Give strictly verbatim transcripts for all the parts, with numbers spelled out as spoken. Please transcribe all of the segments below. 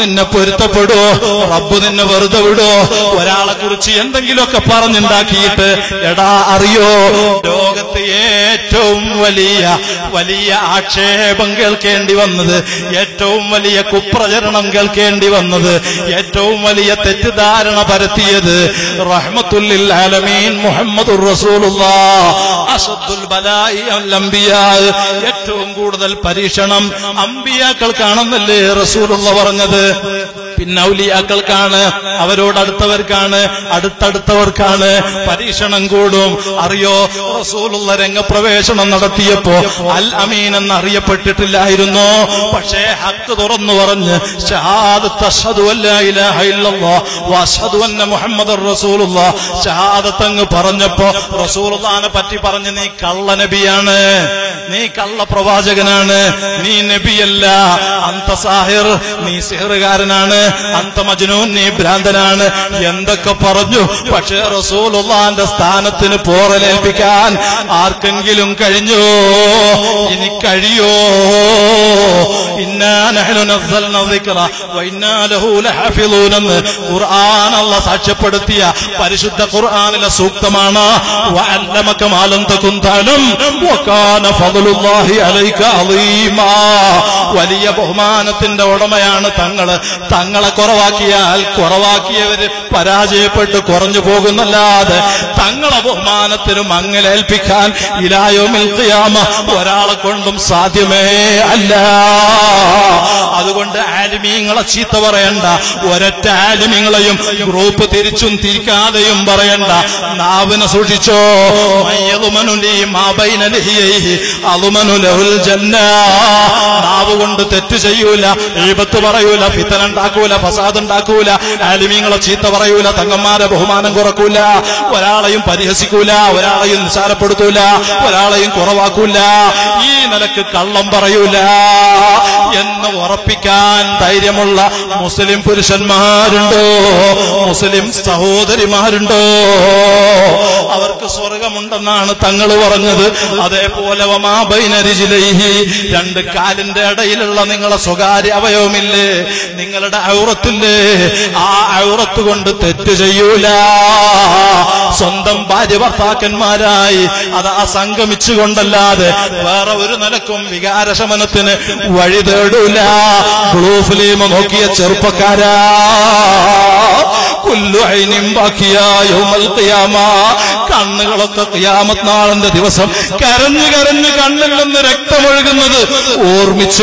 നിന്നെ പൊരുത്തപ്പെടുവോ റബ്ബ് നിന്നെ വെറുതെ വിടുവോ? ഒരാളെ കുറിച്ച് എന്തെങ്കിലുമൊക്കെ പറഞ്ഞുണ്ടാക്കിയിട്ട് എടാ അറിയോ, ലോകത്ത് ഏറ്റവും വലിയ വലിയ ആക്ഷേപം കേൾക്കേണ്ടി വന്നത്, ഏറ്റവും വലിയ കുപ്രചരണം കേൾക്കേണ്ടി വന്നത്, ഏറ്റവും വലിയ തെറ്റിദ്ധാരണ പരത്തിയത് റഹ്മത്തുൽ ലിൽ ആലമീൻ മുഹമ്മദുർ റസൂലുള്ളാഹ് അസദുൽ ബലാഇ അൽ അംബിയാ. ഏറ്റവും കൂടുതൽ പരീക്ഷണം അമ്പിയാക്കൾക്കാണെന്നല്ലേ റസൂലുള്ള പറഞ്ഞത്? പിന്നെ ഔലിയാക്കൾക്കാണ്, അവരോടടുത്തവർക്കാണ്, അടുത്തടുത്തവർക്കാണ് പരീക്ഷണം കൂടും. അറിയോ, റസൂലുള്ള രംഗപ്രവേശനം നടത്തിയപ്പോ അൽ അമീൻ എന്നറിയപ്പെട്ടിട്ടില്ലായിരുന്നു. പക്ഷേ ഹക്ക് തുറന്നു പറഞ്ഞ് ശഹാദത്ത് അശ്ഹദു അല്ലാ ഇലാഹ ഇല്ലല്ലാഹ് വ അശ്ഹദു അന്ന മുഹമ്മദുർ റസൂലുള്ളാഹ് ശഹാദത്ത് അങ്ങ് പറഞ്ഞപ്പോ റസൂലുള്ളാഹിനെ പറ്റി പറഞ്ഞ് നീ കള്ള നബിയാണ്, നീ കള്ള പ്രവാചകനാണ്, നീ നബിയല്ല, അന്ത സാഹിർ, നീ സിഹറുകാരനാണ്, അന്ത മജ്നൂൻ, നീ ഭ്രാന്തനാണ് എന്തൊക്കെ പറഞ്ഞു. പക്ഷേ റസൂലുള്ളാഹിന്റെ സ്ഥാനത്തിന് പോറലേൽപ്പിക്കാൻ ആർക്കെങ്കിലും കഴിഞ്ഞോ? ഇനി കഴിയോ? ഇന്നാ നഹ്നു നസ്സൽന ദിക്റ വ ഇന്നാ ലഹു ലഹാഫിളൂൻ എന്ന് ഖുർആൻ അല്ലാഹ് സാക്ഷ്യപ്പെടുത്തിയ പരിശുദ്ധ ഖുർആനിലെ സൂക്തമാണ്. വ അല്ലമക മാ ലം തകുൻ തഅലം വ കാന ഫളലുല്ലാഹി അലൈക അളീമാ. വലിയ ബഹുമാനത്തിന്റെ ഉടമയാണ് തങ്ങള്. തങ്ങളെ കുറവാക്കിയാൽ കുറവാക്കിയവര് പരാജയപ്പെട്ട് കുറഞ്ഞു പോകുന്നല്ലാതെ തങ്ങളെ ബഹുമാനത്തിന് മങ്ങലേൽപ്പിക്കാൻ ഇലായോമിൽ ഖിയാമ ഒരാളെ കൊണ്ടും സാധ്യമേ അല്ല. അതുകൊണ്ട് ആലിമീങ്ങളെ ചീത്ത പറയണ്ട, ഒരൊറ്റ ആലിമീങ്ങളെയും ഗ്രൂപ്പ് തിരിച്ചും തിരിക്കാതെയും പറയണ്ട. നാവിനെ സൂക്ഷിച്ചോ. നാവ് കൊണ്ട് തെറ്റ് ചെയ്യൂല, ഈബത്ത് പറയൂല, ഫിത്തന ഉണ്ടാക്കൂല, ഫസാദ് ഉണ്ടാക്കൂല, ആലിമീങ്ങളെ ചീത്ത പറയൂല, തങ്ങന്മാരെ ബഹുമാനം കുറക്കൂല, ഒരാളെയും പരിഹസിക്കൂല, ഒരാളെയും നിസാരപ്പെടുത്തൂല, ഒരാളെയും കുറവാക്കൂല, ഈ നിലക്ക് കള്ളം പറയൂല എന്ന് ഉറപ്പിക്കാൻ ധൈര്യമുള്ള മുസ്ലിം പുരുഷന്മാരുണ്ടോ? മുസ്ലിം സഹോദരിമാരുണ്ടോ? അവർക്ക് സ്വർഗമുണ്ടെന്നാണ് തങ്ങൾ പറഞ്ഞത്. അതേപോലെ വമാ ബൈന റിജ്ലൈഹി, രണ്ട് കാലിന്റെ ഇടയിലുള്ള നിങ്ങളെ സ്വകാര്യ അവയവമില്ലേ, നിങ്ങളുടെ ഔറത്തില്ലേ, ആ ഔറത്ത് കൊണ്ട് തെറ്റ് ചെയ്യൂല. സ്വന്തം ഭാര്യ ഭർത്താക്കന്മാരായി അത് ആ സംഗമിച്ചുകൊണ്ടല്ലാതെ വേറെ ഒരു നിലക്കും വികാരശമനത്തിന് വഴി തേടൂല. ബ്ലൂ ഫിലിം നോക്കിയ ചെറുപ്പക്കാരാ, കണ്ണുകളൊക്കെ ഖിയാമത്ത് നാളിന്റെ ദിവസം കരഞ്ഞു കരഞ്ഞു കണ്ണിൽ നിന്ന് രക്തമൊഴുകുന്നത് ഓർമ്മിച്ചു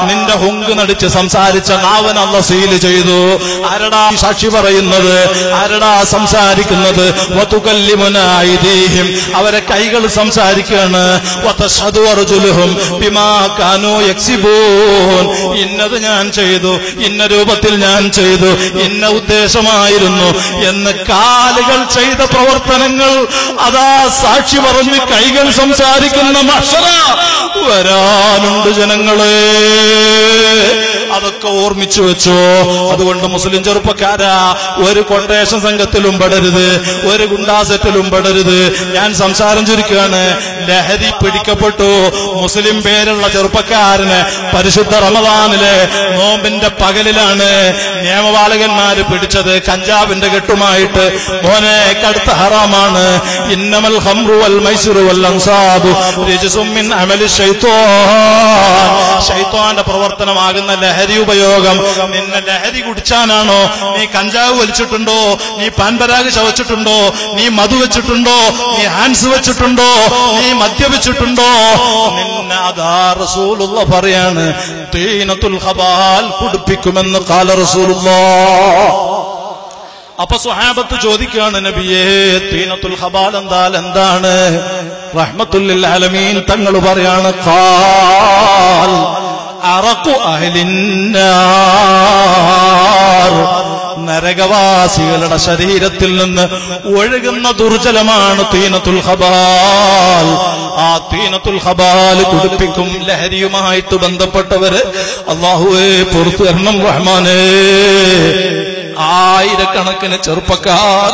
നിന്റെ ഹുങ്ക് നടിച്ച് സംസാരിച്ച നാവനെ അല്ലാഹ് സീൽ ചെയ്തു. ആരടാ സാക്ഷി പറയുന്നത്, ആരടാ സംസാരിക്കുന്നത്? വതുകല്ലിമുനാ അയ്ദീഹിം, അവരെ കൈകൾ സംസാരിക്കുകയാണ്. വതഷ്ഹദു അർജുലുഹും ബിമാ കാനൂ യക്സിബൂൻ, ഇന്നത് ഞാൻ ചെയ്തു, ഇന്ന രൂപത്തിൽ ഞാൻ ചെയ്തു, ഇന്ന ഉദ്ദേശമായിരുന്നു എന്ന് കാലുകൾ ചെയ്ത പ്രവർത്തനങ്ങൾ അതാ സാക്ഷി പറഞ്ഞ് കൈകൾ സംസാരിക്കുന്ന മഹ്ശറ വരാനുണ്ട് ജനങ്ങളെ. അതൊക്കെ ഓർമ്മിച്ചു വെച്ചോ. അതുകൊണ്ട് മുസ്ലിം ചെറുപ്പക്കാരാ, ഒരു കൊട്ടേഷൻ സംഘത്തിലും പെടരുത്, ഒരു ഗുണ്ടാസെറ്റിലും പെടരുത്. ഞാൻ സംസാരം ചുരുക്കുകയാണ്. ലഹരി പിടിക്കപ്പെട്ടു മുസ്ലിം പേരുള്ള ചെറുപ്പക്കാരന് പരിശുദ്ധ റമദാനിലെ നോമ്പിന്റെ പകലിലാണ് നിയമവാ ബാലകന്മാരെ പിടിച്ചത് കഞ്ചാവിന്റെ കെട്ടുമായിട്ട് മോനെ കടുത്ത ഹറാമാണ് ഇന്നമൽ ഖംറു വൽ മൈസിറു വൽ അൻസാബു റജ്സും മിൻ അമലി ശൈത്വാൻ ശൈത്വാന്റെ പ്രവർത്തനമാകുന്ന ലഹരി ഉപയോഗം നിന്നെ ലഹരി കുടിച്ചാനാണോ നീ കഞ്ചാവ് വലിച്ചിട്ടുണ്ടോ നീ പാൻപരാഗ് ചവച്ചിട്ടുണ്ടോ നീ മധു വെച്ചിട്ടുണ്ടോ നീ ഹാൻസ് വെച്ചിട്ടുണ്ടോ നീ മദ്യപിച്ചിട്ടുണ്ടോ നിന്നെ അതാ റസൂലുള്ള പറയാണ് തീനത്തുൽ ഖബാൽ കുടിപ്പിക്കുമെന്ന് ഖാല റസൂലുള്ള അപ്പൊ സ്വഹാബത്ത് ചോദിക്കുകയാണ് നബിയേ തീനത്തുൽ ഖബാൽ എന്താൽ എന്താണ് റഹ്മത്തുൽ ലിൽ ആലമീൻ തങ്ങൾ പറയാണ് ഖാൽ അറഖു അഹ്ലിൻ നാർ നരകവാസികളുടെ ശരീരത്തിൽ നിന്ന് ഒഴുകുന്ന ദുർജലമാണ് തീനത്തുൽ ഖബാൽ ആ തീനത്തുൽ ഖബാൽ കുടിപ്പിക്കും ലഹരിയുമായിട്ട് ബന്ധപ്പെട്ടവര് അല്ലാഹുവേ പുറത്തു വരണം റഹ്മാനേ ആയിരക്കണക്കിന് ചെറുപ്പക്കാർ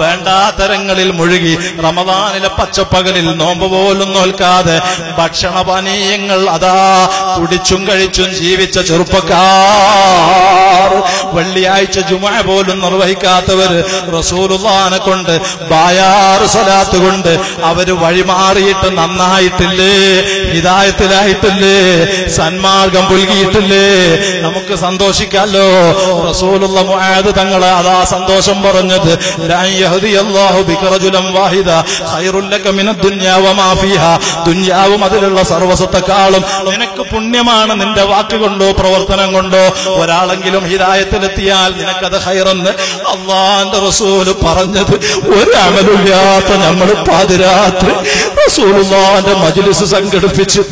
വേണ്ടാതരങ്ങളിൽ മുഴുകി റമദാനിലെ പച്ചപ്പകലിൽ നോമ്പ് പോലും നോൽക്കാതെ ഭക്ഷണപാനീയങ്ങൾ അതാ കുടിച്ചും കഴിച്ചും ജീവിച്ച ചെറുപ്പക്കാർ വെള്ളിയാഴ്ച ജുമുഅ പോലും നിർവഹിക്കാത്തവര് റസൂലുള്ളാഹിനെ കൊണ്ട് ബായാർ സ്വലാത്ത് കൊണ്ട് അവര് വഴിമാറിയിട്ട് നന്നായിട്ടില്ലേ ഹിദായത്തിലായിട്ടില്ലേ സന്മാർഗം പുൽകിയിട്ടില്ലേ നമുക്ക് സന്തോഷിക്കാമല്ലോ റസൂലുള്ള മുആദ് തങ്ങളെ അതാ സന്തോഷം പറഞ്ഞത് ലൻ യഹ്ദിയല്ലാഹു ബിക റജുലൻ വാഹിദ ഖൈറുൽ ലക മിനദ് ദുനിയാ വമാ ഫീഹാ ദുനിയാവും അതിലുള്ള സർവ്വസത്തക്കാളും നിനക്ക് പുണ്യമാണ് നിന്റെ വാക്കുകൊണ്ടോ പ്രവർത്തനം കൊണ്ടോ ഒരാളെങ്കിലും ഹിദായത്തിലെത്തിയാൽ നിനക്കത് ഖൈറെന്ന് അല്ലാഹുവിന്റെ റസൂൽ പറഞ്ഞത് ഒരു അമലുമില്ലാത്ത നമ്മൾ പാതിരാത്രി റസൂലുള്ളാഹിന്റെ മജ്ലിസ് സംഘടിപ്പിച്ച്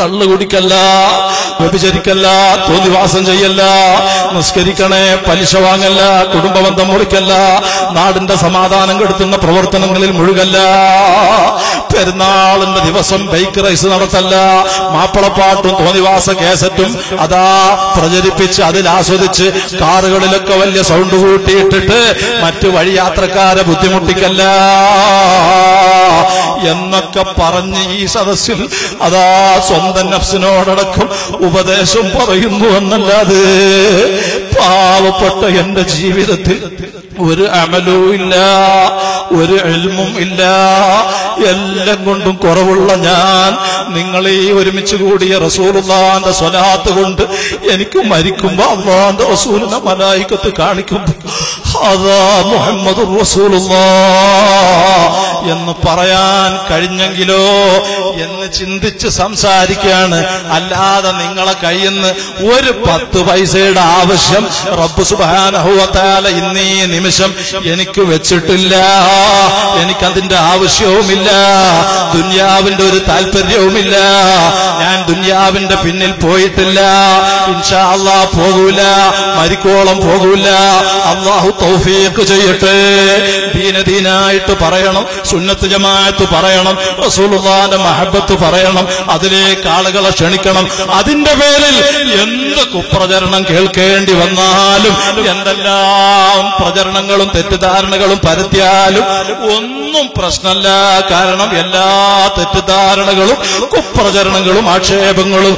കള്ളു കുടിക്കല്ല വ്യഭിചരിക്കല്ല തോന്നിവാസം ചെയ്യല്ല നിസ്കരിക്കണേ പലിശ വാങ്ങല്ല കുടുംബബന്ധം മുറിക്കല്ല നാടിന്റെ സമാധാനം കെടുത്തുന്ന പ്രവർത്തനങ്ങളിൽ മുഴുകല്ല പെരുന്നാളിന്റെ ദിവസം ബൈക്ക് റൈസ് നടത്തല്ല മാപ്പിളപ്പാട്ടും തോന്നിവാസ കേസറ്റും അതാ പ്രചരിപ്പിച്ച് അതിലാസ്വദിച്ച് കാറുകളിലൊക്കെ വലിയ സൗണ്ട് കൂട്ടിയിട്ടിട്ട് മറ്റു വഴി യാത്രക്കാരെ ബുദ്ധിമുട്ടിക്കല്ല എന്നൊക്കെ പറഞ്ഞ് ഈ സദസ്സിൽ അതാ സ്വന്തം നഫ്സിനോടടക്കം ഉപദേശം പറയുന്നു എന്നല്ലാതെ പാവപ്പെട്ട എന്റെ ജീവിതത്തിൽ ഒരു അമലും ഇല്ല ഒരു ഇൽമും ഇല്ല എല്ലാം കൊണ്ടും കുറവുള്ള ഞാൻ നിങ്ങളീ ഒരുമിച്ച് കൂടിയ റസൂലുള്ളാഹിന്റെ സ്വലാത്ത് കൊണ്ട് എനിക്ക് മരിക്കുമ്പോ അല്ലാഹുവിന്റെ റസൂലിനെ മലായികത്ത് കാണിക്കുമ്പോ അതാ മുഹമ്മദുർ റസൂലുള്ളാഹ് എന്ന് പറയാൻ കഴിഞ്ഞെങ്കിലോ എന്ന് ചിന്തിച്ച് സംസാരിക്കുകയാണ് അല്ലാതെ നിങ്ങളെ കയ്യിൽ നിന്ന് ഒരു പത്ത് പൈസയുടെ ആവശ്യം റബ്ബ് സുബ്ഹാനഹു വ തആല ഇന്നീ നിമിഷം എനിക്ക് വെച്ചിട്ടില്ല എനിക്കതിന്റെ ആവശ്യവുമില്ല ദുനിയാവിന്റെ ഒരു താല്പര്യവുമില്ല ഞാൻ ദുനിയാവിന്റെ പിന്നിൽ പോയിട്ടില്ല ഇൻഷാ അല്ലാഹ് പോകൂല മരിക്കോളം പോകൂല അല്ലാഹു തൗഫീഖ് ചെയ്യട്ടെ ദീന ദീനായിട്ട് പറയണം സുന്നത്ത് ജമാഅത്ത് പറയണം റസൂലുള്ളാഹിന്റെ മഹബത്ത് പറയണം അതിലേക്ക് ആളുകളെ ക്ഷണിക്കണം അതിന്റെ പേരിൽ എന്ത് കുപ്രചരണം കേൾക്കേണ്ടി വന്നാലും എന്തെല്ലാം പ്രചരണങ്ങളും തെറ്റിദ്ധാരണകളും പരത്തിയാലും ഒന്നും പ്രശ്നമല്ല കാരണം എല്ലാ തെറ്റിദ്ധാരണകളും കുപ്രചരണങ്ങളും ആക്ഷേപങ്ങളും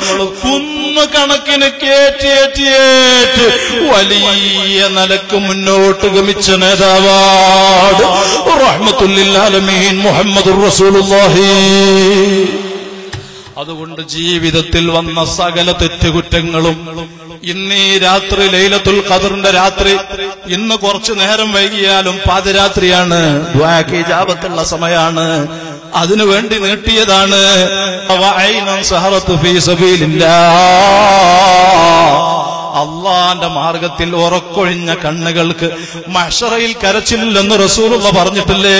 കണക്കിന് കേറ്റിയേറ്റിയേറ്റ് വലിയ നിലക്ക് മുന്നോട്ട് ഗമിച്ച നേതാവാണ് റഹ്മത്തുൽ ലിൽ ആലമീൻ മുഹമ്മദുർ റസൂലുള്ളാഹി അതുകൊണ്ട് ജീവിതത്തിൽ വന്ന സകല തെറ്റുകുറ്റങ്ങളും ഇന്നീ രാത്രി ലൈലത്തുൽ ഖദറിന്റെ രാത്രി ഇന്ന് കുറച്ചു നേരം വൈകിയാലും പാതിരാത്രിയാണ് ദുആക്ക് ഇജാബത്തുള്ള സമയമാണ് അതിനുവേണ്ടി നീട്ടിയതാണ് അള്ളാന്റെ മാർഗത്തിൽ ഉറക്കൊഴിഞ്ഞ കണ്ണുകൾക്ക് മഹ്ശറയിൽ കരച്ചില്ലെന്ന് റസൂലുള്ള പറഞ്ഞിട്ടില്ലേ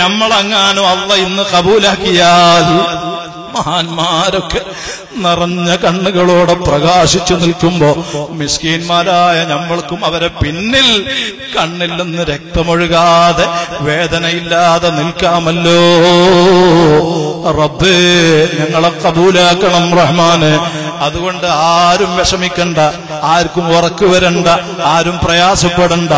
ഞമ്മളെങ്ങാനും അള്ള ഇന്ന് കബൂലാക്കിയാൽ മഹാന്മാരൊക്കെ നിറഞ്ഞ കണ്ണുകളോടെ പ്രകാശിച്ചു നിൽക്കുമ്പോ മിസ്കീന്മാരായ നമ്മൾക്കും അവരെ പിന്നിൽ കണ്ണിൽ നിന്ന് രക്തമൊഴുകാതെ വേദനയില്ലാതെ നിൽക്കാമല്ലോ. റബ്ബേ, ഞങ്ങളെ കബൂലാക്കണം റഹ്മാനെ. അതുകൊണ്ട് ആരും വിഷമിക്കണ്ട, ആർക്കും ഉറക്കു വരണ്ട, ആരും പ്രയാസപ്പെടണ്ട.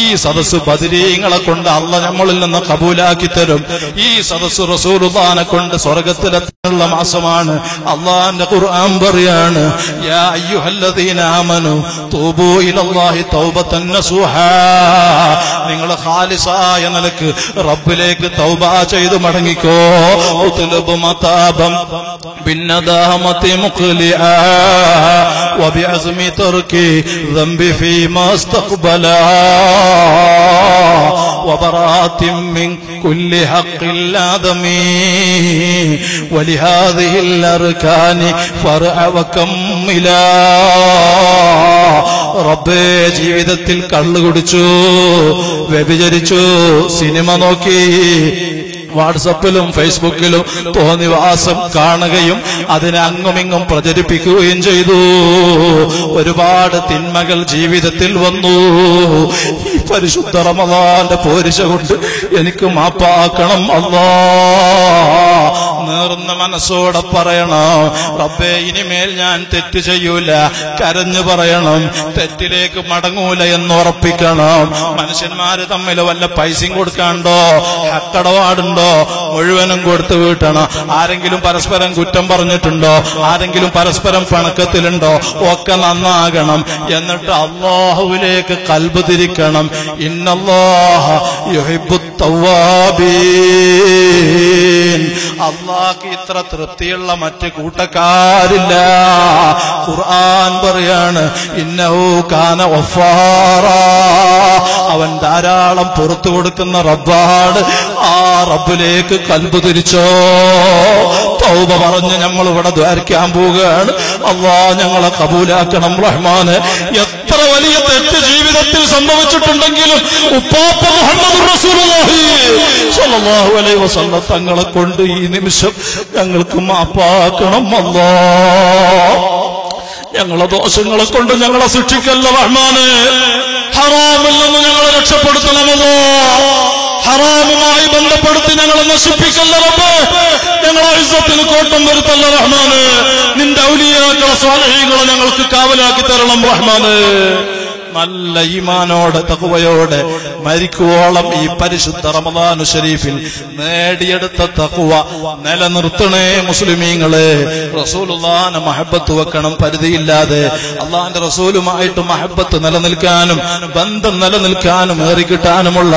ഈ സദസ്സ് ബദരീങ്ങളെ കൊണ്ട് അള്ള നമ്മളിൽ നിന്ന് കബൂലാക്കി തരും. ഈ സദസ്സ് റസൂലുള്ളാഹിനെ കൊണ്ട് സ്വർഗത്തിലെത്താനുള്ള മാസമാണ്. അള്ളാന്റെ ഖുർആൻ പറയാണ്, യാ അയ്യുഹല്ലദീന ആമനു തൂബൂ ഇലല്ലാഹി തൗബതൻ നസൂഹാ. നിങ്ങൾ ഖാലിസായ നിലക്ക് റബ്ബിലേക്ക് തൗബ ചെയ്തു മടങ്ങിക്കോ. ഉത്ലബ് മതാബം ബിന്നദാഹമതി മുഖ്ലിഅ وبعزم ترك ذنبي فيما استقبلا وبراءة من كل حق اللازم ولهذه الأركان فرع وكملا. റബ്ബേ, ജീവിതത്തിൽ കള്ളു കുടിച്ചു, വ്യഭിചരിച്ചു, സിനിമ നോക്കി, വാട്സപ്പിലും ഫേസ്ബുക്കിലും തോന്നിവാസം കാണുകയും അതിനെ അങ്ങുമിങ്ങും പ്രചരിപ്പിക്കുകയും ചെയ്തു. ഒരുപാട് തിന്മകൾ ജീവിതത്തിൽ വന്നു. ഈ പരിശുദ്ധ റമദാന്റെ പോരിശ കൊണ്ട് എനിക്ക് മാപ്പാക്കണം അല്ലാ. നേർന്ന മനസ്സോടെ പറയണം, റബ്ബേ ഇനിമേൽ ഞാൻ തെറ്റ് ചെയ്യൂല. കരഞ്ഞു പറയണം, തെറ്റിലേക്ക് മടങ്ങൂല എന്ന് ഉറപ്പിക്കണം. മനുഷ്യന്മാര് തമ്മിൽ വല്ല പൈസയും കൊടുക്കാണ്ടോ ഹക്കടപാടുണ്ടോ? മുഴുവനും കൊടുത്തു വീട്ടണം. ആരെങ്കിലും പരസ്പരം കുറ്റം പറഞ്ഞിട്ടുണ്ടോ? ആരെങ്കിലും പരസ്പരം പണക്കത്തിലുണ്ടോ? ഒക്കെ നന്നാകണം. എന്നിട്ട് അല്ലാഹുവിലേക്ക് ഖൽബ് തിരിക്കണം. ഇന്നല്ലാഹ യുഹിബ്ബുത് തവ്വാബീൻ. അല്ലാഹ്ക്ക് ഇത്ര തൃപ്തിയുള്ള മറ്റ് കൂട്ടക്കാരില്ല. ഖുർആൻ പറയാണ്, ഇന്നഹു കാന ഗഫാറാ. അവൻ ധാരാളം പുറത്തു കൊടുക്കുന്ന റബ്ബാണ്. ആ റബ്ബിലേക്ക് ഖൽബ് തിരിച്ചോ. തൗബ പറഞ്ഞ് നമ്മൾ ഇവിടെ ദ്വാരിക്കാൻ പോവുകയാണ്. അല്ലാഹ് ഞങ്ങളെ കബൂലാക്കണം റഹ്മാനെ. എത്ര വലിയ തെറ്റ് ജീവിതത്തിൽ സംഭവിച്ചിട്ടുണ്ടെങ്കിലും ഉപ്പാപ്പ മുഹമ്മദ് റസൂലുള്ളാഹി സ്വല്ലല്ലാഹു അലൈഹി വസല്ലം തങ്ങളെ കൊണ്ട് ഈ നിമിഷം ഞങ്ങൾക്ക് മാപ്പാക്കണം അല്ലാഹ്. ഞങ്ങളെ ദോഷങ്ങളെ കൊണ്ട് ഞങ്ങളെ ശിക്ഷിക്കല്ല റഹ്മാനെ. ഹറാമിൽ നിന്ന് ഞങ്ങളെ രക്ഷപ്പെടുത്തണമല്ലോ. ഹറാമുമായി ബന്ധപ്പെടുത്തി ഞങ്ങളെ നശിപ്പിക്കല്ല റബ്ബേ. ഞങ്ങളെ ഇസ്സത്തിന് കോട്ടം വരുത്തല്ല റഹ്മാന്. നിന്റെ ഔലിയാക്കളെ സ്വാലിഹീങ്ങളെ ഞങ്ങൾക്ക് കാവലാക്കി തരണം റഹ്മാന്. നല്ല ഈമാനോടെ തഖ്വയോടെ മരിക്കുവോളം ഈ പരിശുദ്ധ റമദാനു ശരീഫിൽ നേടിയെടുത്ത തഖ്വ നിലനിർത്തണേ മുസ്ലിമീങ്ങളെ. റസൂലുള്ളാഹിനെ മഹബത്ത് വെക്കണം പരിധിയില്ലാതെ. അള്ളാഹിന്റെ റസൂലുമായിട്ട് മഹബത്ത് നിലനിൽക്കാനും ബന്ധം നിലനിൽക്കാനും ഏറിക്കിട്ടാനുമുള്ള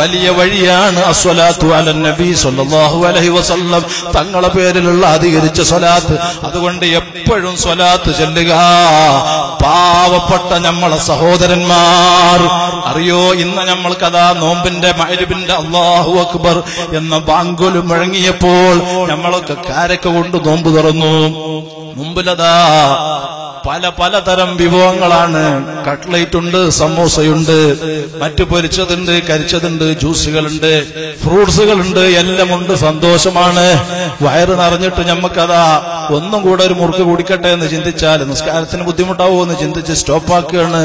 വലിയ വഴിയാണ് അസ്വലാത്തു അലൻ നബി സ്വല്ലല്ലാഹു അലൈഹി വസല്ലം തങ്ങളുടെ പേരിലുള്ള അധികരിച്ച സ്വലാത്ത്. അതുകൊണ്ട് എപ്പോഴും സ്വലാത്ത് ചൊല്ലുക. പാവപ്പെട്ട നമ്മളെ സഹോദരൻ സഹോദരന്മാർ, അറിയോ ഇന്ന് നമ്മൾ കഥാ നോമ്പിന്റെ മഗ്‌രിബിന്റെ അല്ലാഹു അക്ബർ എന്ന ബാങ്കുല് മുഴങ്ങിയപ്പോൾ നമ്മളൊക്കെ കാരക്ക കൊണ്ട് നോമ്പ് തുറന്നു. മുമ്പിലതാ പല പലതരം വിഭവങ്ങളാണ്. കട്ട്ലേറ്റ് ഉണ്ട്, സമോസയുണ്ട്, മറ്റു പൊരിച്ചതുണ്ട്, കരിച്ചതുണ്ട്, ജ്യൂസുകളുണ്ട്, ഫ്രൂട്ട്സുകളുണ്ട്, എല്ലാം ഉണ്ട്. സന്തോഷമാണ്. വയറ് നിറഞ്ഞിട്ട് ഞമ്മക്കതാ ഒന്നും കൂടെ ഒരു മുറുക്ക് കുടിക്കട്ടെ എന്ന് ചിന്തിച്ചാൽ നിസ്കാരത്തിന് ബുദ്ധിമുട്ടാവോ എന്ന് ചിന്തിച്ച് സ്റ്റോപ്പാക്കുകയാണ്.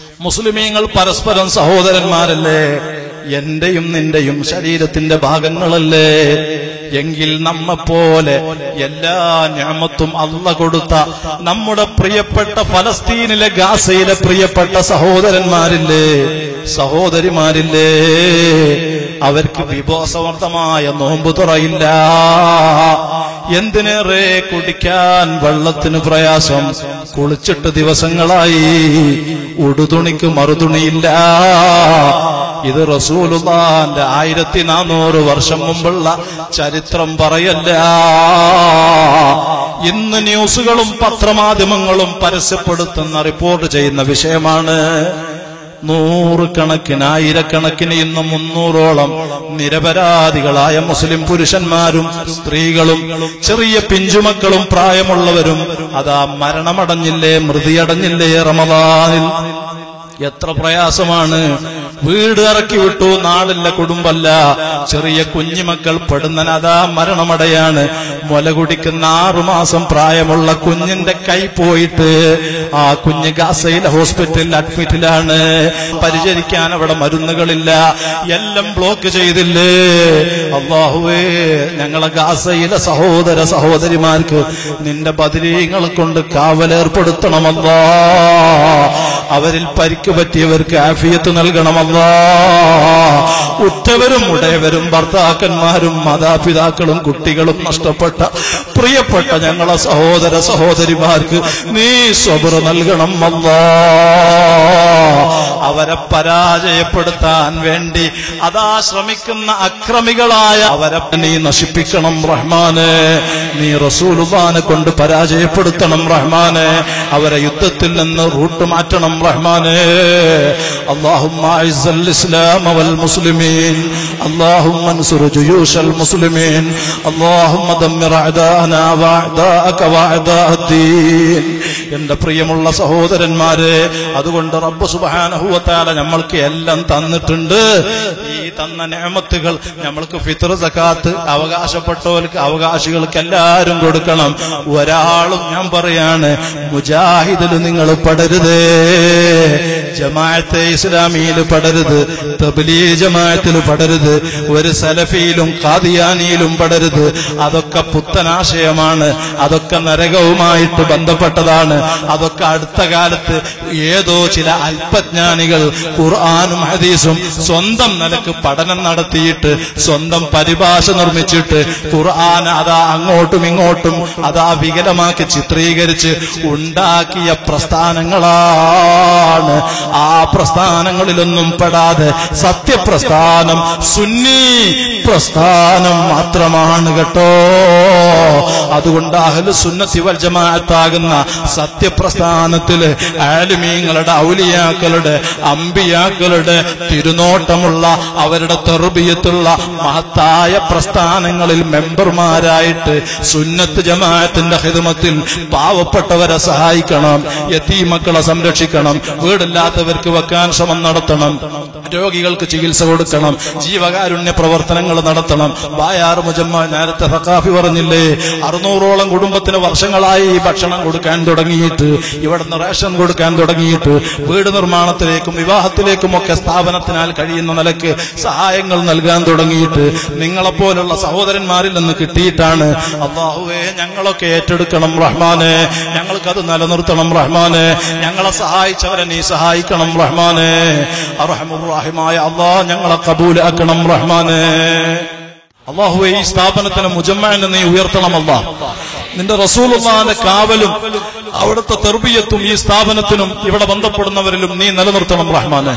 മുസ്ലിമീങ്ങൾ പരസ്പരം സഹോദരന്മാരല്ലേ. എന്റെയും നിന്റെയും ശരീരത്തിന്റെ ഭാഗങ്ങളല്ലേ. എങ്കിൽ നമ്മെപ്പോലെ എല്ലാ നിഅമത്തും അല്ലാഹ് കൊടുത്ത നമ്മുടെ പ്രിയപ്പെട്ട ഫലസ്തീനിലെ ഗാസയിലെ പ്രിയപ്പെട്ട സഹോദരന്മാരില്ലേ, സഹോദരിമാരില്ലേ, അവർക്ക് വിഭവസമർത്ഥമായ നോമ്പ് തുറയില്ല. എന്തിനേറെ കുടിക്കാൻ വെള്ളത്തിന് പ്രയാസം. കുളിച്ചിട്ട് ദിവസങ്ങളായി, ഉടുതുണിക്ക് മറുതുണിയില്ല. إذا رسول الله عند آيرتي نانور ورشم مبلا شريطرم برايلا إن نيوسغلوم പത്രമാധ്യമങ്ങളും പരസ്യപ്പെടുത്തുന്ന റിപ്പോർട്ട് ചെയ്യുന്ന വിഷയമാണ് നൂറുകണക്കിന് ആയിരക്കണക്കിന് ഇന്നും മുന്നൂറോളം നിരപരാധികളായ മുസ്ലിം പുരുഷന്മാരും സ്ത്രീകളും ചെറിയ പിഞ്ചുമക്കളും പ്രായമുള്ളവരും അതാ മരണമടഞ്ഞില്ലേ മൃതിയടഞ്ഞില്ലേ റമദാനിൽ എത്ര പ്രയാസമാണ് വീട് ഇറക്കി വിട്ടു നാളില്ല കുടുംബമല്ല ചെറിയ കുഞ്ഞുമക്കൾ പെടുന്നനതാ മരണമടയാണ് മുലകുടിക്കുന്ന ആറുമാസം പ്രായമുള്ള കുഞ്ഞിന്റെ കൈ പോയിട്ട് ആ കുഞ്ഞ് ഗാസയിലെ ഹോസ്പിറ്റലിൽ അഡ്മിറ്റിലാണ് പരിചരിക്കാൻ അവിടെ മരുന്നുകളില്ല എല്ലാം ബ്ലോക്ക് ചെയ്തില്ലേ അല്ലാഹുവേ ഞങ്ങളെ ഗാസയിലെ സഹോദര സഹോദരിമാർക്ക് നിന്റെ ബദരീങ്ങൾ കൊണ്ട് കാവലേർപ്പെടുത്തണം അല്ലാ അവരിൽ പരിക്ക് പറ്റിയവർക്ക് ആഫിയത്ത് നൽകണം അല്ലാ ഉറ്റവരും ഉടയവരും ഭർത്താക്കന്മാരും മാതാപിതാക്കളും കുട്ടികളും നഷ്ടപ്പെട്ട പ്രിയപ്പെട്ട ഞങ്ങളെ സഹോദര സഹോദരിമാർക്ക് നീ സ്വബർ നൽകണം അല്ലാ അവരെ പരാജയപ്പെടുത്താൻ വേണ്ടി അതാ ശ്രമിക്കുന്ന അക്രമികളായ അവരെ നീ നശിപ്പിക്കണം റഹ്മാനെ നീ റസൂലുള്ളാനെ കൊണ്ട് പരാജയപ്പെടുത്തണം റഹ്മാനെ അവരെ യുദ്ധത്തിൽ നിന്ന് റൂട്ട് മാറ്റണം റഹ്മാനെ اللهم اعز الاسلام والمسلمين اللهم انصر جيوش المسلمين اللهم دمر اعداءنا واعداءك واعداء الدين എന്റെ പ്രിയമുള്ള സഹോദരന്മാരെ അതുകൊണ്ട് റബ്ബ് സുബ്ഹാനഹു വ തആല നമ്മൾക്ക് എല്ലാം തന്നിട്ടുണ്ട് ഈ തന്ന നിഅമത്തുകൾ നമ്മൾക്ക് ഫിത്ർ സകാത്ത് അവകാശപ്പെട്ടവർക്ക് അവകാശികൾക്ക് എല്ലാവരും കൊടുക്കണം ഒരാളും ഞാൻ പറയാണ് മുജാഹിദിൽ നിങ്ങൾ പടരുതേ ജമാഅത്തെ ഇസ്ലാമിയിൽ പടരുത് തബ്ലീഗ് ജമാഅത്തിൽ പടരുത് ഒരു സലഫിയിലും ഖാദിയാനിയിലും പടരുത് അതൊക്കെ പുത്തനാശയമാണ് അതൊക്കെ നരകവുമായിട്ട് ബന്ധപ്പെട്ടതാണ് അതൊക്കെ അടുത്ത കാലത്ത് ഏതോ ചില അല്പജ്ഞാനികൾ ഖുർആനും ഹദീസും സ്വന്തം നിലക്ക് പഠനം നടത്തിയിട്ട് സ്വന്തം പരിഭാഷ നിർമ്മിച്ചിട്ട് ഖുർആൻ അതാ അങ്ങോട്ടും ഇങ്ങോട്ടും അതാ വികലമാക്കി ചിത്രീകരിച്ച് ഉണ്ടാക്കിയ പ്രസ്ഥാനങ്ങളാണ് ആ പ്രസ്ഥാനങ്ങളിലൊന്നും പെടാതെ സത്യപ്രസ്ഥാനം സുന്നി പ്രസ്ഥാനം മാത്രമാണ് കേട്ടോ അതുകൊണ്ട് അഹ്ലു സുന്നത്തി വൽ ജമാഅത്താകുന്ന സത്യപ്രസ്ഥാനത്തിൽ ആലിമീങ്ങളുടെ ഔലിയാക്കളുടെ അമ്പിയാക്കളുടെ തിരുനോട്ടമുള്ള അവരുടെ തർബിയത്തുള്ള മഹത്തായ പ്രസ്ഥാനങ്ങളിൽ മെമ്പർമാരായിട്ട് സുന്നത്ത് ജമാഅത്തിന്റെ ഹിദ്മത്തിൽ പാവപ്പെട്ടവരെ സഹായിക്കണം യതീമക്കളെ സംരക്ഷിക്കണം വീടില്ലാത്തവർക്ക് വെക്കാൻ ശ്രമം നടത്തണം രോഗികൾക്ക് ചികിത്സ കൊടുക്കണം ജീവകാരുണ്യ പ്രവർത്തനങ്ങൾ നടത്തണം ബായാർ മുജമ്മ നേരത്തെ സഖാഫി പറഞ്ഞില്ലേ അറുന്നൂറോളം കുടുംബത്തിന് വർഷങ്ങളായി ഭക്ഷണം കൊടുക്കാൻ തുടങ്ങിയിട്ട് ഇവിടുന്ന് റേഷൻ കൊടുക്കാൻ തുടങ്ങിയിട്ട് വീട് നിർമ്മാണത്തിലേക്കും വിവാഹത്തിലേക്കും ഒക്കെ സ്ഥാപനത്തിനാൽ കഴിയുന്ന നിലക്ക് സഹായങ്ങൾ നൽകാൻ തുടങ്ങിയിട്ട് നിങ്ങളെപ്പോലുള്ള സഹോദരന്മാരിൽ നിന്ന് കിട്ടിയിട്ടാണ് അല്ലാഹുവേ ഞങ്ങളൊക്കെ ഏറ്റെടുക്കണം റഹ്മാനെ ഞങ്ങൾക്കത് നിലനിർത്തണം റഹ്മാനെ ഞങ്ങളെ സഹായിച്ചവരെ നീ സഹായിക്കണം റഹ്മാനെ അർഹമുർ റഹീമായ അല്ലാഹ് ഞങ്ങളെ ഖബൂലാക്കണം റഹ്മാനെ അല്ലാഹുവേ ഈ സ്ഥാപനത്തിന് മുജമ്മഅനെ നീ ഉയർത്തണം അല്ലാഹ് നിന്റെ റസൂലുള്ളാഹിന്റെ കാവലും അവിടുത്തെ തർബിയത്തും ഈ സ്ഥാപനത്തിനും ഇവിടെ ബന്ധപ്പെടുന്നവരിലും നീ നിലനിർത്തണം റഹ്മാനെ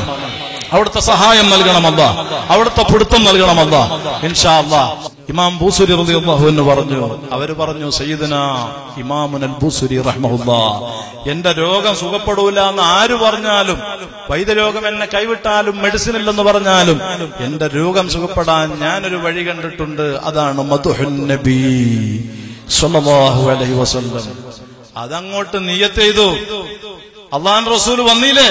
അവിടുത്തെ സഹായം നൽകണം അല്ലാഹ് അവിടുത്തെ പിടുത്തം നൽകണം അല്ലാഹ് ഇൻഷാ അല്ലാഹ് ഇമാം ബൂസരി റളിയല്ലാഹു അൻഹു പറഞ്ഞു അവര് പറഞ്ഞു സയ്യിദുനാ ഇമാമുൽ ബൂസരി റഹ്മഹുല്ലാഹ് എന്റെ രോഗം സുഖപ്പെടൂല എന്ന് ആര് പറഞ്ഞാലും വൈദ്യരോഗം എന്നെ കൈവിട്ടാലും മെഡിസിൻ ഇല്ലെന്ന് പറഞ്ഞാലും എന്റെ രോഗം സുഖപ്പെടാൻ ഞാനൊരു വഴി കണ്ടിട്ടുണ്ട് അതാണ് മദ്ഹുൻ നബി സ്വല്ലല്ലാഹു അലൈഹി വസല്ലം അതങ്ങോട്ട് നിയത്ത് ചെയ്തു അല്ലാഹുവിൻ റസൂൽ വന്നില്ലേ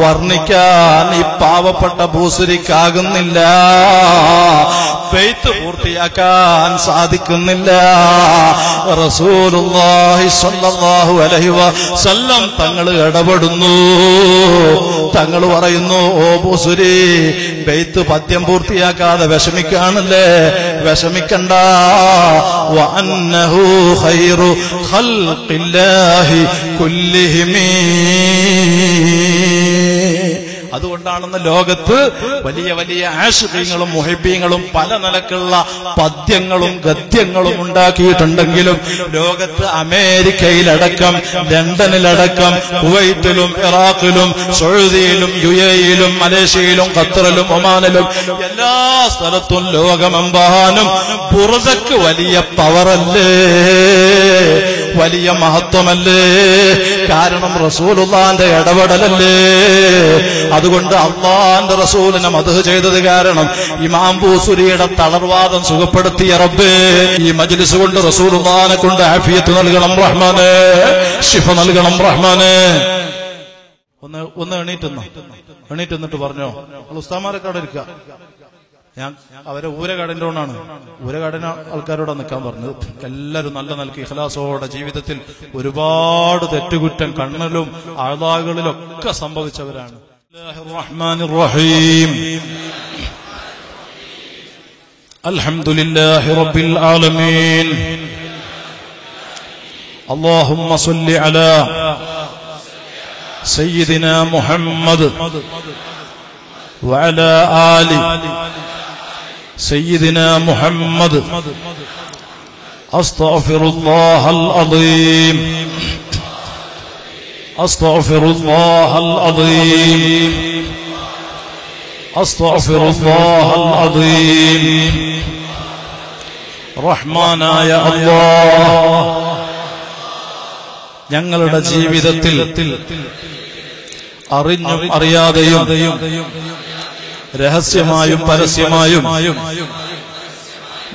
വർണ്ണിക്കാൻ ഈ പാവപ്പെട്ട ബൂസരിക്കാകുന്നില്ല ബൈത്ത് പൂർത്തിയാക്കാൻ സാധിക്കുന്നില്ല. റസൂലുള്ളാഹി സ്വല്ലല്ലാഹു അലൈഹി വസല്ലം തങ്ങൾ ഇടപെടുന്നു. തങ്ങൾ പറയുന്നു, ഓ ബുസുരി, ബൈത്ത് പദ്യം പൂർത്തിയാക്കാതെ വിഷമിക്കാണല്ലേ, വിഷമിക്കണ്ട. വഅന്നഹു ഖൈറു ഖൽഖില്ലാഹി കുല്ലിഹിം. അതുകൊണ്ടാണെന്ന് ലോകത്ത് വലിയ വലിയ ആശുഖ്യങ്ങളും മുഹിബ്യങ്ങളും പല നിലക്കുള്ള പദ്യങ്ങളും ഗദ്യങ്ങളും ഉണ്ടാക്കിയിട്ടുണ്ടെങ്കിലും ലോകത്ത് അമേരിക്കയിലടക്കം ലണ്ടനിലടക്കം കുവൈത്തിലും ഇറാഖിലും സൗദിയിലും യു എയിലും മലേഷ്യയിലും ഖത്തറിലും ഒമാനിലും എല്ലാ സ്ഥലത്തും ലോകമെമ്പാനും ബുർസക്ക് വലിയ പവറല്ലേ, വലിയ മഹത്വമല്ലേ, കാരണം റസൂലുള്ളാന്റെ ഇടപെടലല്ലേ. അതുകൊണ്ട് അള്ളാന്റെ റസൂലിനെ മദ്ഹ് ചെയ്തത് കാരണം ഇമാം ബൂസുരിയുടെ തളർവാദം സുഖപ്പെടുത്തിയ റബ്ബേ, ഈ മജ്ലിസ് കൊണ്ട് റസൂലുള്ളാനെ കൊണ്ട് ആഫിയത്ത് നൽകണം റഹ്മാനെ, ശിഫ നൽകണം റഹ്മാനെ. ഒന്ന് ഒന്ന് എണീറ്റുന്നു എണീറ്റുന്നിട്ട് പറഞ്ഞോ. നമ്മൾ ഉസ്താദ്മാരൊക്കെ അവിടെ ഇരിക്കുക, ഞാൻ അവരെ ഊരകടൻ്റെ കൊണ്ടാണ് ഊരകടന ആൾക്കാരോട് നിൽക്കാൻ പറഞ്ഞത്. എല്ലാവരും നല്ല നിലക്ക് ഇഖ്ലാസോടെ ജീവിതത്തിൽ ഒരുപാട് തെറ്റുകുറ്റം കണ്ണലും ആഴാകളിലൊക്കെ സംഭവിച്ചവരാണ്. അൽഹംദുലില്ലാഹി റബ്ബിൽ ആലമീൻ. അല്ലാഹുമ്മ സ്വല്ലി അലാ സയ്യിദിനാ മുഹമ്മദ് വഅലാ ആലി سيدنا محمد. أستغفر الله العظيم أستغفر الله العظيم أستغفر الله العظيم. رحمنا يا الله, ഞങ്ങളുടെ ജീവിതത്തിൽ അറിഞ്ഞും അറിയാതെയും രഹസ്യമായും പരസ്യമായും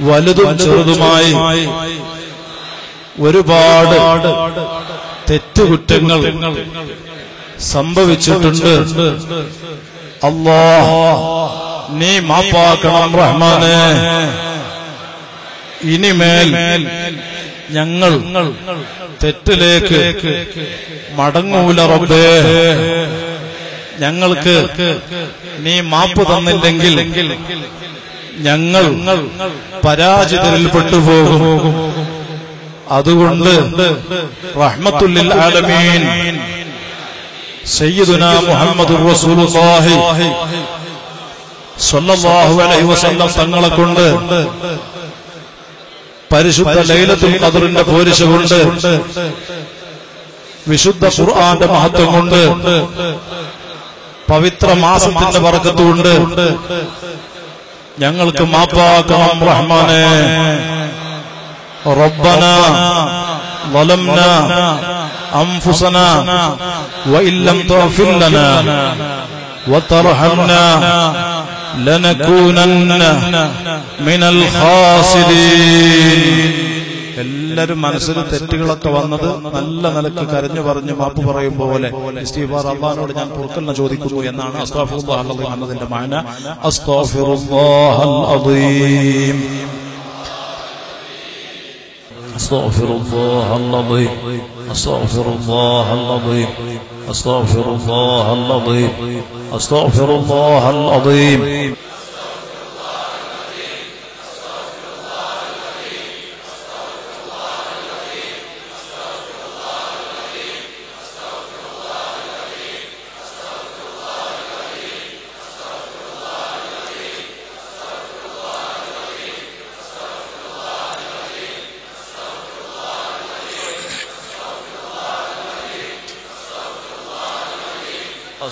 വലുതും ചെറുതുമായി ഒരുപാട് തെറ്റുകുറ്റങ്ങൾ സംഭവിച്ചിട്ടുണ്ട്. അല്ലാ, നീ മാപ്പാക്കണം റഹ്മാനെ. ഇനിമേൽ ഞങ്ങൾ തെറ്റിലേക്ക് മടങ്ങൂല റബ്ബേ. ഞങ്ങൾക്ക് നീ മാപ്പ് തന്നില്ലെങ്കിൽ ഞങ്ങൾ പരാജിതരിൽ പെട്ടുപോകും. അതുകൊണ്ട് റഹ്മത്തുല്ലിൽ ആലമീൻ സയ്യിദുനാ മുഹമ്മദ് റസൂലുള്ളാഹി സ്വല്ലല്ലാഹു അലൈഹി വസല്ലം തങ്ങളെ കൊണ്ട് പരിശുദ്ധ ലൈലത്തുൽ ഖദ്റിന്റെ പോരിശ കൊണ്ട് വിശുദ്ധ ഖുർആന്റെ മഹത്വം കൊണ്ട് പവിത്ര മാസത്തിന്റെ ബർക്കത്തുകൊണ്ട് ഞങ്ങൾക്ക് മാപ്പാക്കണം റഹ്മാനെ. റബ്ബനാ വലംനാ അൻഫുസനാ വഇൻ ലം തഗ്ഫിർ ലനാ വതർഹംനാ ലനകൂനന്ന മിനൽ ഖാസിരീൻ. എല്ലാവരും മനസ്സിൽ തെറ്റുകളൊക്കെ വന്നത് നല്ല നിലക്ക് കരഞ്ഞു പറഞ്ഞ് മാപ്പ് പറയും പോലെ ഇസ്തിഗ്ഫാർ, അല്ലാഹുവോട് ഞാൻ പൊറുക്കലിനെ ചോദിക്കുന്നു എന്നാണ് അസ്തഗ്ഫിറുല്ലാഹൽ അസീം എന്നതിന്റെ മാന. അസ്തഗ്ഫിറുല്ലാഹൽ അസീം അസ്തഗ്ഫിറുല്ലാഹൽ അസീം അസ്തഗ്ഫിറുല്ലാഹൽ അസീം അസ്തഗ്ഫിറുല്ലാഹൽ അസീം അസ്തഗ്ഫിറുല്ലാഹൽ അസീം.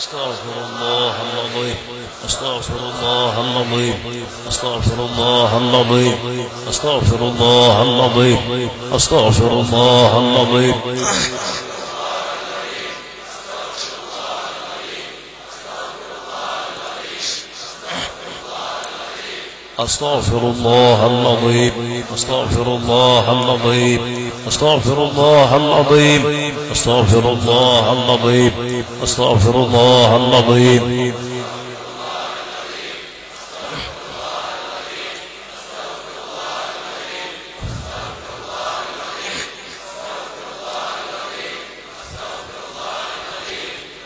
أستغفر الله العظيم أستغفر الله العظيم أستغفر الله العظيم أستغفر الله العظيم أستغفر الله العظيم. أستغفر الله العظيم أستغفر الله العظيم أستغفر الله العظيم أستغفر الله العظيم أستغفر الله العظيم.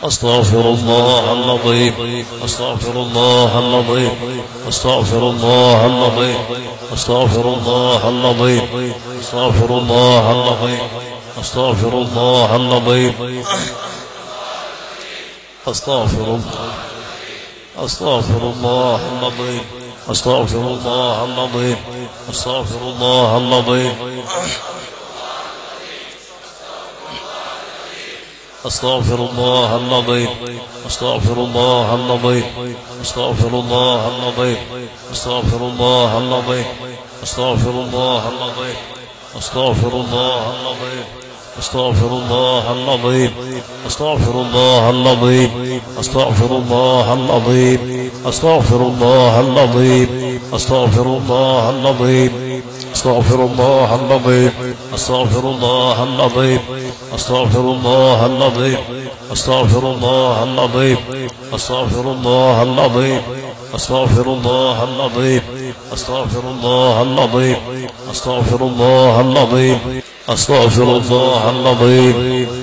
أستغفر الله العظيم أستغفر الله العظيم أستغفر الله العظيم أستغفر الله العظيم أستغفر الله العظيم أستغفر الله العظيم أستغفر الله أستغفر الله العظيم أستغفر الله العظيم أستغفر الله العظيم أستغفر الله العظيم أستغفر الله العظيم أستغفر الله العظيم أستغفر الله العظيم أستغفر الله العظيم أستغفر الله العظيم أستغفر الله العظيم أستغفر الله العظيم أستغفر الله العظيم أستغفر الله العظيم أستغفر الله العظيم أستغفر الله العظيم أستغفر الله العظيم أستغفر الله العظيم أستغفر الله العظيم أستغفر الله العظيم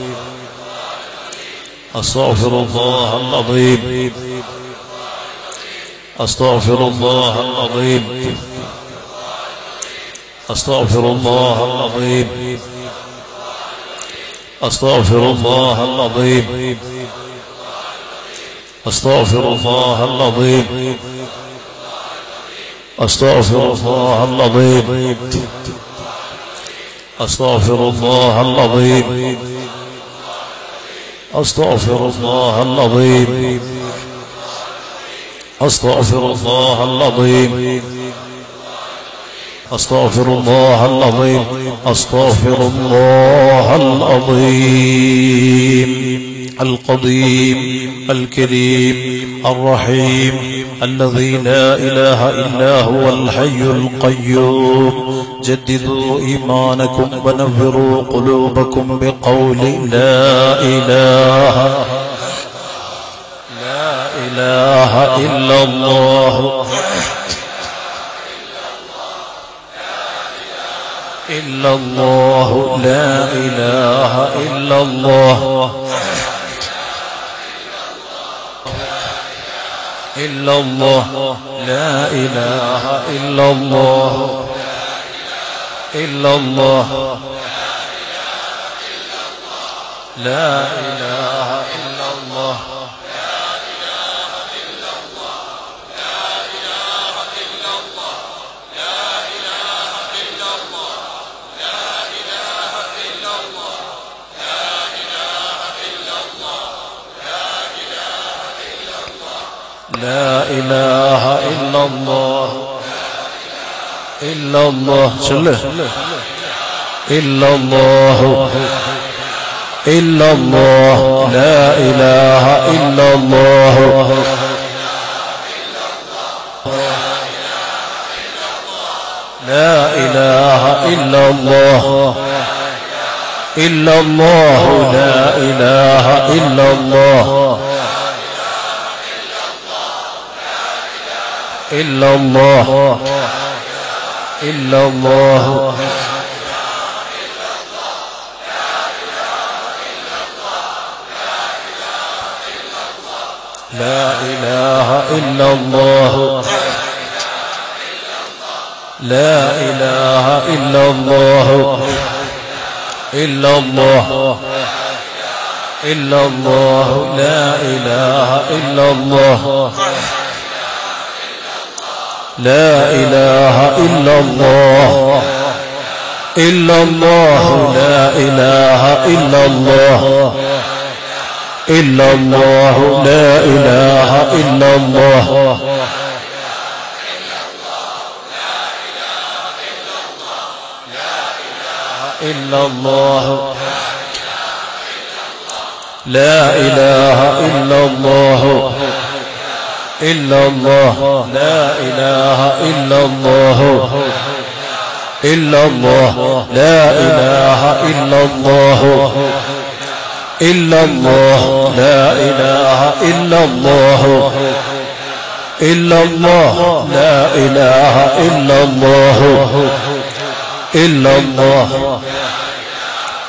أستغفر الله العظيم أستغفر الله العظيم أستغفر الله العظيم أستغفر الله العظيم أستغفر الله العظيم أستغفر الله العظيم أستغفر الله العظيم أستغفر الله العظيم أستغفر الله العظيم أستغفر الله العظيم أستغفر الله العظيم أستغفر الله العظيم أستغفر الله العظيم أستغفر الله العظيم أستغفر الله العظيم القديم الكريم الرحيم الذي لا إله إلا هو الحي القيوم. جددوا إيمانكم ونفروا قلوبكم بقول لا إله لا إله إلا الله إلا الله لا إله إلا الله إلا الله لا إله إلا الله إلا الله لا إله إلا الله لا إله إلا الله إلا الله إلا الله إلا الله لا إله إلا الله لا إله إلا الله إلا الله لا إله إلا الله إلا الله إلا الله لا إله إلا الله لا إله إلا الله إلا الله إلا الله لا إله إلا الله لا إله إلا الله إلا الله لا إله إلا الله إلا الله لا إله إلا الله إلا الله لا إله إلا الله إلا الله لا إله إلا الله إلا الله لا إله إلا الله إلا الله لا إله إلا الله إلا الله لا إله إلا الله إلا الله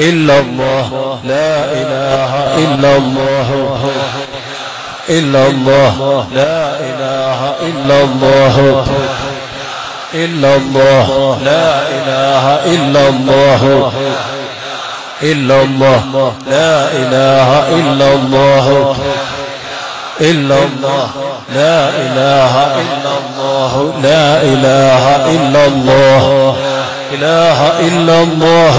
إلا الله لا إله إلا الله إلا الله لا إله إلا الله إلا الله لا إله إلا الله إلا الله لا إله إلا الله إلا الله لا إله إلا الله لا إله إلا الله إله إلا الله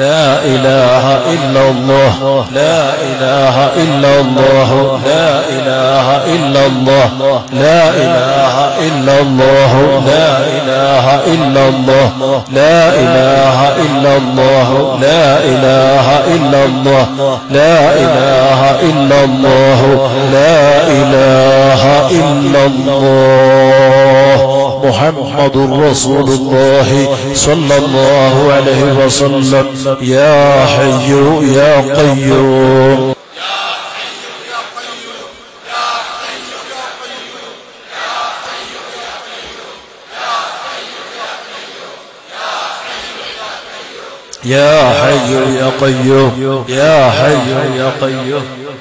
لا إله إلا الله لا إله إلا الله لا إله إلا الله لا إله إلا الله لا إله إلا الله لا إله إلا الله لا إله إلا الله لا إله إلا الله لا إله إلا الله لا إله إلا الله محمد رسول الله صلى الله عليه وسلم يا حي يا قيوم يا حي يا قيوم يا حي يا قيوم يا حي يا قيوم يا حي يا قيوم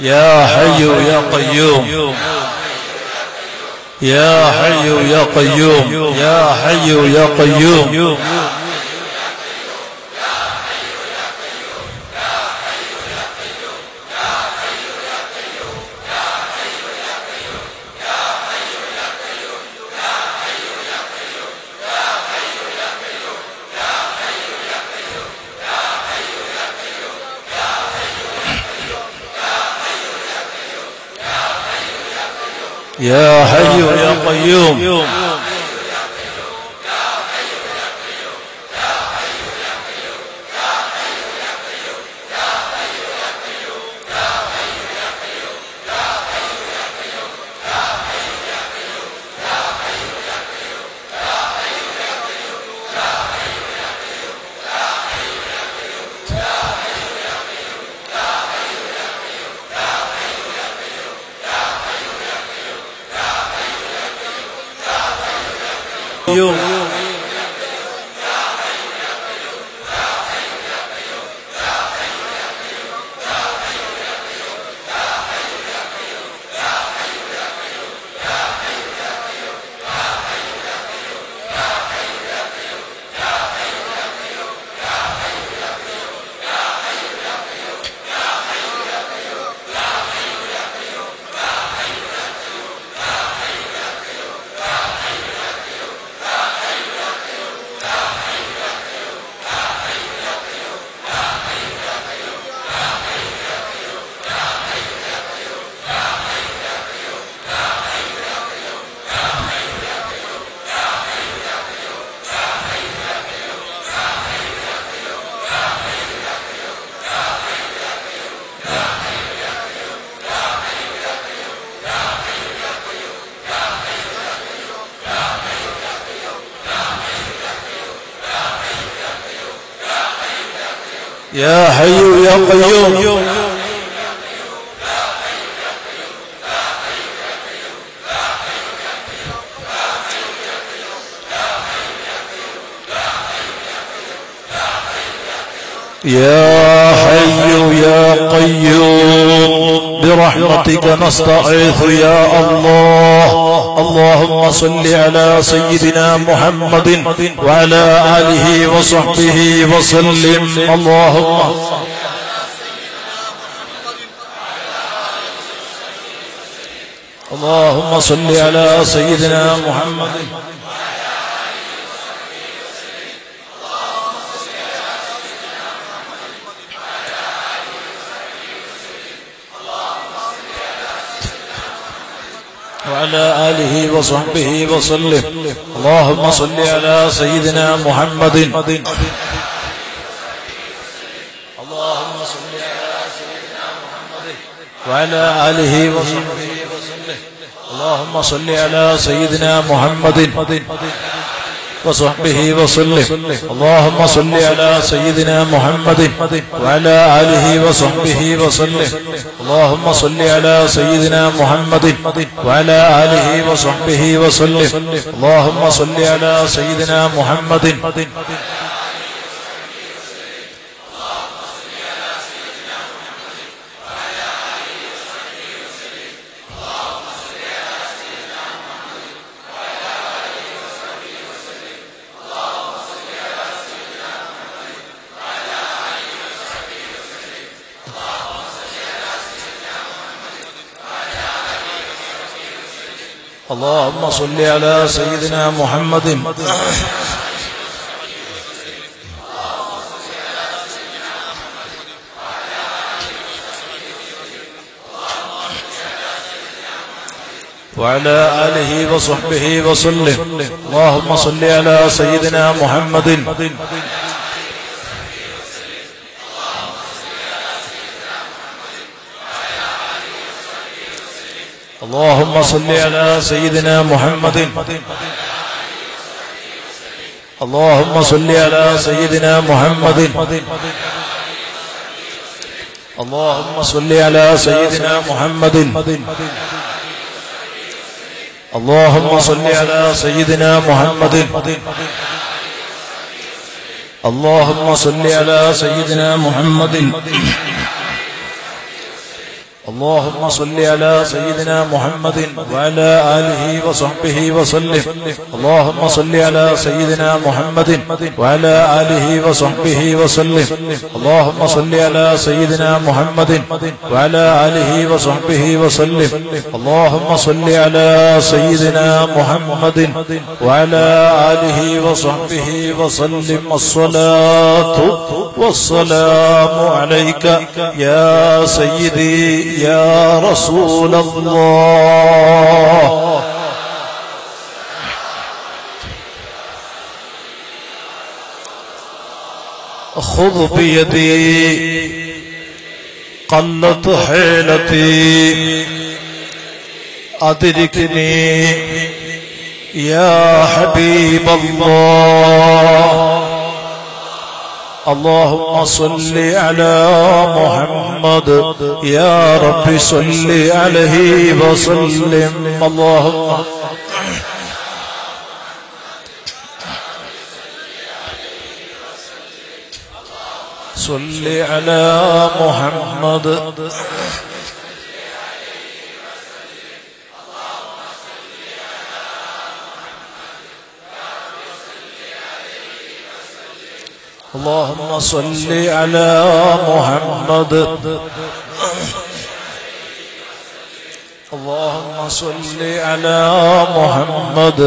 يا حي يا قيوم يا حي يا قيوم يا حي يا قيوم يا حي يا قيوم يا حي يا قيوم برحمتك نستعيذ يا الله اللهم صل على سيدنا محمد وعلى آله وصحبه وسلم اللهم اللهم صل على سيدنا محمد وعلى آله وصحبه وسلم. اللهم صل على سيدنا محمد. اللهم صل على سيدنا محمد وعلى آله وصحبه وسلم. اللهم صل على سيدنا محمد وصحبه وسلم. اللهم صل على سيدنا محمد وعلى آله وصحبه وسلم. اللهم صل على سيدنا محمد وعلى آله وصحبه وسلم. اللهم صل على سيدنا محمد. اللهم صل على سيدنا محمد وعلى آله وصحبه وسلم. اللهم صل على سيدنا محمد اللهم صل على سيدنا محمد. اللهم صل على سيدنا محمد. اللهم صل على سيدنا محمد. اللهم صل على سيدنا محمد. اللهم صل على سيدنا محمد. اللهم صل على سيدنا محمد وعلى آله وصحبه وسلم. اللهم صل على سيدنا محمد وعلى آله وصحبه وسلم. اللهم صل على سيدنا محمد وعلى آله وصحبه وسلم. اللهم صل على سيدنا محمد وعلى آله وصحبه وسلم. الصلاة والسلام عليك يا سيدي يا رسول الله. خذ بيدي قلت حيلتي أدركني يا حبيب الله. اللهم صل على محمد يا رب صل عليه وسلم. اللهم صل على محمد. اللهم صل على محمد. اللهم صل على محمد. اللهم صل على محمد. اللهم صل على محمد.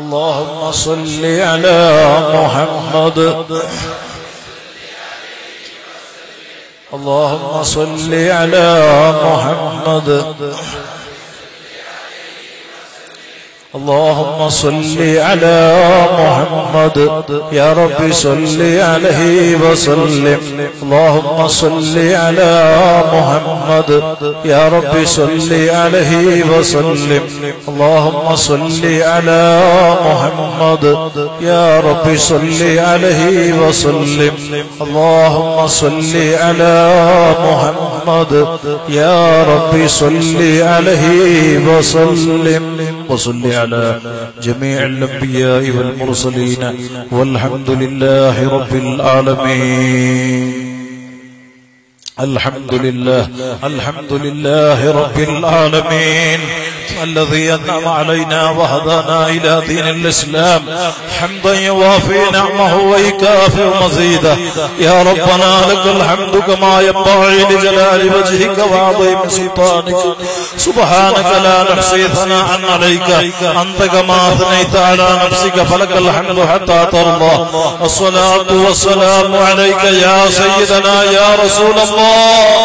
اللهم صل على محمد يا رب صل عليه وسلم. اللهم صل على محمد يا رب صل عليه وسلم. اللهم صل على محمد يا رب صل عليه وسلم. اللهم صل على محمد يا رب صل عليه وسلم. وصل على جميع الأنبياء والمرسلين والحمد لله رب العالمين. الحمد لله الحمد لله رب العالمين. الذي أنعم علينا وهدانا إلى دين الإسلام حمدا يوافي نعمه ويكافئ مزيده. يا ربنا لك الحمد كما ينبغي لجلال وجهك وعظيم سلطانك. سبحانك لا نحصي ثناء عليك أنت كما أثنيت على نفسك فلك الحمد حتى ترضى. الصلاة والسلام عليك يا سيدنا يا رسول الله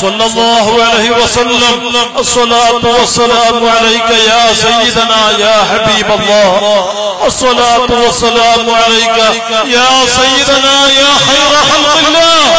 صلى الله عليه وسلم. الصلاة والسلام عليك يا سيدنا يا حبيب الله. الصلاة والسلام عليك يا سيدنا يا خير خلق الله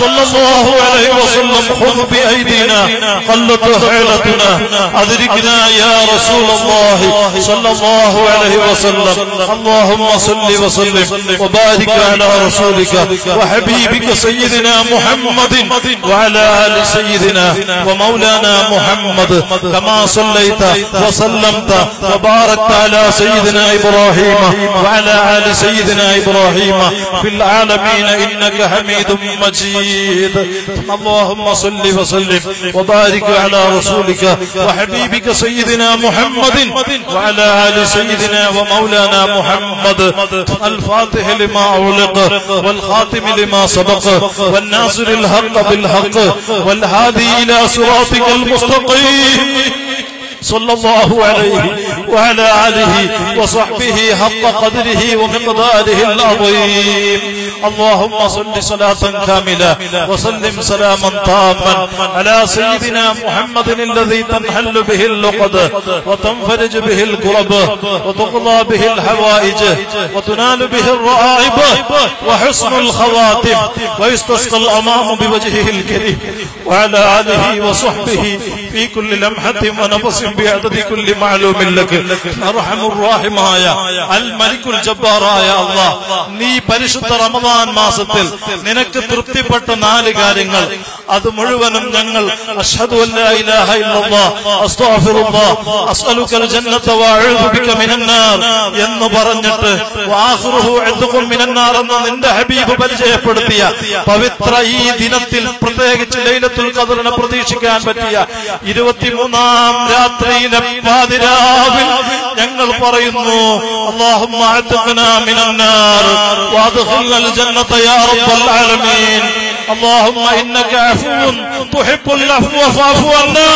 صلى الله عليه وسلم. خذ بأيدينا قلت حيلتنا أدركنا يا رسول الله صلى الله عليه وسلم. اللهم صل وسلم وبارك على رسولك وحبيبك سيدنا محمد وعلى آل سيدنا ومولانا محمد كما صليت وسلمت وباركت على سيدنا إبراهيم وعلى آل سيدنا إبراهيم في العالمين إنك حميد مجيد. اللهم صل وسلم وبارك على رسولك وحبيبك سيدنا محمد وعلى آل سيدنا ومولانا محمد. الفاتح لما أغلق والخاتم لما سبق والناصر الحق بالحق والهادي إلى صراطك المستقيم صلى الله عليه وعلى آله وصحبه حق قدره ومقداره العظيم. اللهم صل صلاة كاملة وسلم سلاما تاما على سيدنا محمد الذي تنحل به اللقد وتنفرج به الكرب وتقضى به الحوائج وتنال به الرغائب وحسن الخواتم ويستسقى الأمام بوجهه الكريم وعلى آله وصحبه في كل لمحة ونفس بعدد كل معلوم لك. ارحم الراحمമായ الملك الجبارായ അല്ലാഹ് നീ പരിശുദ്ധ റമദാൻ മാസത്തിൽ നിനക്ക് തൃപ്തിപ്പെട്ട നാല് കാര്യങ്ങൾ അത് മുഴുവനും ഞങ്ങൾ അഷ്ഹദു അല്ലാ ഇലാഹ ഇല്ലല്ലാഹ് അസ്തഗ്ഫിറുല്ലാഹ് അസ്അലുക്കൽ ജന്നത വഅഊദു ബിക മിനൻ നാർ എന്ന് പറഞ്ഞിട്ട് വആഖിറുഹു അദഖു മിനൻ നാർ എന്ന് നിന്റെ ഹബീബ് പരിചയപ്പെടുത്തിയ പവിത്ര ഈ ദിനത്തിൽ പ്രത്യേകിച്ച് ലൈലത്തുൽ ഖദറിനെ പ്രതീക്ഷിക്കാൻ പറ്റിയ ഇരുപത്തിമൂന്നാം രാത്രി ഞങ്ങൾ പറയുന്നു അല്ലാഹുമ്മ അഅ്തിഖ്നാ മിനൻ നാർ വഅദ്ഖിൽനൽ ജന്നത യാ റബ്ബൽ ആലമീൻ. اللهم إنك عفو تحب العفو فاعف عنا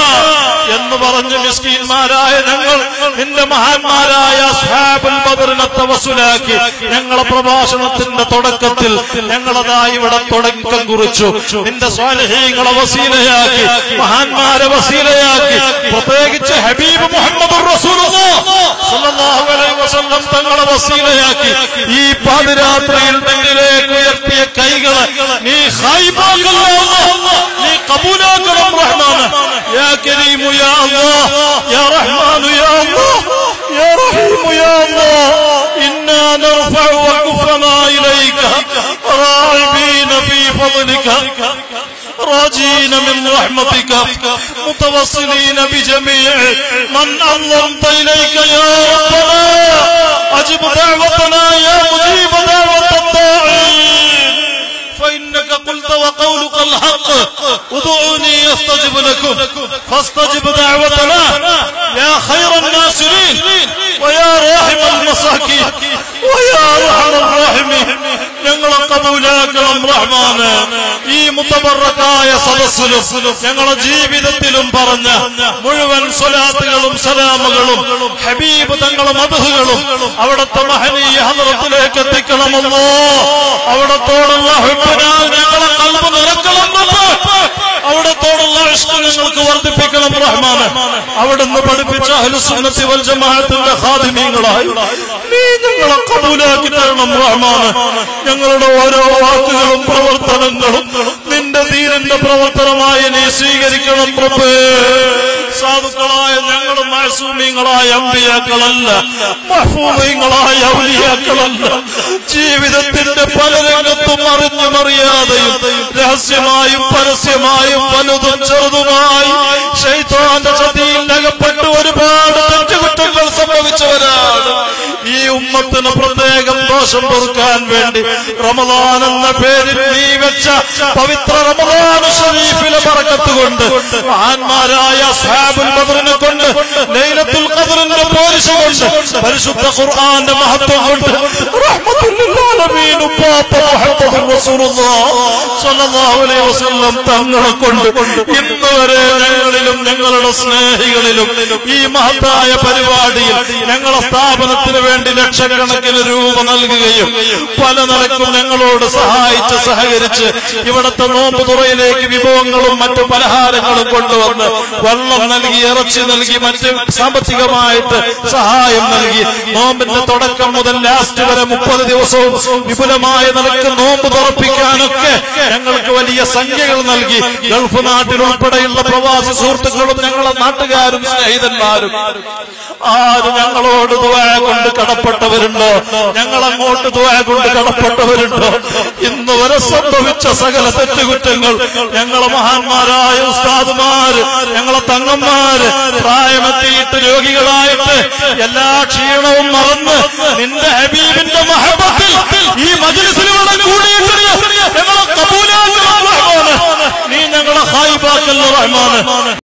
എന്ന് പറഞ്ഞ് മിസ്കീന്മാരായ ഞങ്ങൾ നിന്റെ മഹാന്മാരായ അസ്ഹാബുൽ ബദറിനെ തവസ്സുലാക്കി ഞങ്ങളുടെ പ്രഭാഷണത്തിന്റെ തുടക്കത്തിൽ ഞങ്ങളതായി ഇവിടെ തുടക്കം കുറിച്ചു. നിന്റെ സ്വാലിഹീങ്ങളെ വസീലയാക്കി മഹാന്മാരെ വസീലയാക്കി പ്രത്യേകിച്ച് ഹബീബ് മുഹമ്മദുർ റസൂലുള്ളാഹി സ്വല്ലല്ലാഹു അലൈഹി വസല്ലം തങ്ങളെ വസീലയാക്കി ഈ പാതിരാത്രിയിൽ നിന്നിലേക്ക് ഉയർത്തിയ കൈകളെ നീ يبارك الله لي قبولك رب رحمانه يا كريم يا الله يا رحمن يا الله يا رحيم يا الله. إنا نرفع وكفنا إليك راغبين في فضلك راجين من رحمتك متوصلين بجميع من أظلمت إليك يا ربنا. أجب دعوتنا يا مجيب دعوة الداعين فإنك قلت وقولك الحق ادعوني أستجب لكم فاستجب دعوتنا يا خير الناصرين ويا راحم المساكين ويا أرحم الراحمين. ഞങ്ങളെ കബൂലാക്കണം റഹ്മാനെ. ഈ മുതബറക്കായ സദസ്സിലും ഞങ്ങളുടെ ജീവിതത്തിലും പറഞ്ഞ മുഴുവൻ സ്വലാത്തുകളും സലാമുകളും ഹബീബ് തങ്ങളും മദ്ഹുകളും അവിടുത്തെ മഹനീയ ഹദ്റത്തിലേക്ക് എത്തിക്കണം അല്ലാ. അവിടത്തോടുള്ള ഹുബ്ബിനാൽ ഞങ്ങളെ ഖൽബ് നിറക്കണം അല്ലാ. അവിടത്തോടുള്ള ഇഷ്ക് ഞങ്ങൾക്ക് വർദ്ധിപ്പിക്കണം റഹ്മാനെ. അവിടുന്ന് പഠിപ്പിച്ച അഹ്ലുസുന്നത്തി വൽ ജമാഅത്തിന്റെ ഖാദിമീങ്ങളായി നീ ഞങ്ങളെ കബൂലാക്കി തരണം റഹ്മാനെ. ഞങ്ങളുടെ ഓരോ വാക്കുകളും പ്രവർത്തനങ്ങളും നിന്റെ ദീനിന്റെ പ്രവർത്തനമായി നീ സ്വീകരിക്കണം റബ്ബേ. സാധുക്കളായ ഞങ്ങളും മഅസൂമീങ്ങളായ അമ്പിയാക്കളല്ല, മഹ്ഫൂമീങ്ങളായ ഔലിയാക്കളല്ല. ജീവിതത്തിന്റെ പല രംഗത്തും അറിഞ്ഞും അറിയാതെയും രഹസ്യമായും പരസ്യമായും വലുതും ചെറുതുമായി ശൈത്താന്റെ ചതിയിൽ അകപ്പെട്ട് ഒരുപാട് തെറ്റുകുറ്റങ്ങൾ സംഭവിച്ചവരാണ്. ഈ ഉമ്മത്തിന് പ്രത്യേകം ദോഷം പൊറുക്കാൻ വേണ്ടി റമളാൻ എന്ന പേരിൽ നീ വെച്ച പവിത്ര റമളാൻ ശരീഫിലെ ബറക്കത്ത് കൊണ്ട് മഹാന്മാരായ അസ്ഹാബുൽ ബദറിനെ കൊണ്ട് ലൈലത്തുൽ ഖദറിന്റെ പോരിശ കൊണ്ട് പരിശുദ്ധ ഖുർആന്റെ മഹത്വം കൊണ്ട് റഹ്മത്തുൽ ലിൽ ആലമീൻ ഉപ്പാപ്പ മുഹമ്മദ് റസൂലുള്ളാഹി സ്വല്ലല്ലാഹു അലൈഹി വസല്ലം തങ്ങളെ കൊണ്ട് ഇന്നുവരെ ഞങ്ങളിലും ഞങ്ങളുടെ സ്നേഹികളിലും ഈ മഹത്തായ പരിപാടിയിൽ ഞങ്ങളുടെ സ്ഥാപനത്തിന് വേണ്ടി ലക്ഷക്കണക്കിന് രൂപ നൽകുകയും പല നിലക്കും ഞങ്ങളോട് സഹായിച്ച് സഹകരിച്ച് ഇവിടുത്തെ നോമ്പ് തുറയിലേക്ക് വിഭവങ്ങളും മറ്റു പലഹാരങ്ങളും കൊണ്ടുവന്ന് വെള്ളം നൽകി ഇറച്ചി നൽകി മറ്റ് സാമ്പത്തികമായിട്ട് സഹായം നൽകി നോമ്പിന്റെ തുടക്കം മുതൽ ലാസ്റ്റ് വരെ മുപ്പത് ദിവസവും വിപുലമായ നിലക്ക് നോമ്പ് തുറപ്പിക്കാനൊക്കെ ഞങ്ങൾക്ക് വലിയ സംഖ്യകൾ നൽകി ഗൾഫ് നാട്ടിൽ ഉൾപ്പെടെയുള്ള പ്രവാസി സുഹൃത്തുക്കളും ഞങ്ങളുടെ നാട്ടുകാരും സ്നേഹിതന്മാരും ആര് ഞങ്ങളോട് ദുആ കൊണ്ട് കടപ്പെട്ടവരുണ്ടോ, ഞങ്ങളങ്ങോട്ട് ദുആ കൊണ്ട് കടപ്പെട്ടവരുണ്ടോ? ഇന്ന് വരെ സംഭവിച്ച സകല തെറ്റുകുറ്റങ്ങൾ ഞങ്ങളെ മഹാന്മാരായ ഉസ്താദുമാര്, ഞങ്ങളെ തങ്ങന്മാര് പ്രായമെത്തിയിട്ട് രോഗികളായിട്ട് എല്ലാ ക്ഷീണവും മറന്ന് നിന്റെ ഹബീബിന്റെ മഹബത്തിൽ ഈ മജ്‌ലിസിൽ കൂടിയിട്ട് ഞങ്ങളെ കബൂലാക്കൽ റഹ്മാനെ, നീ ഞങ്ങളെ ഖായിബാക്കൽ റഹ്മാനെ.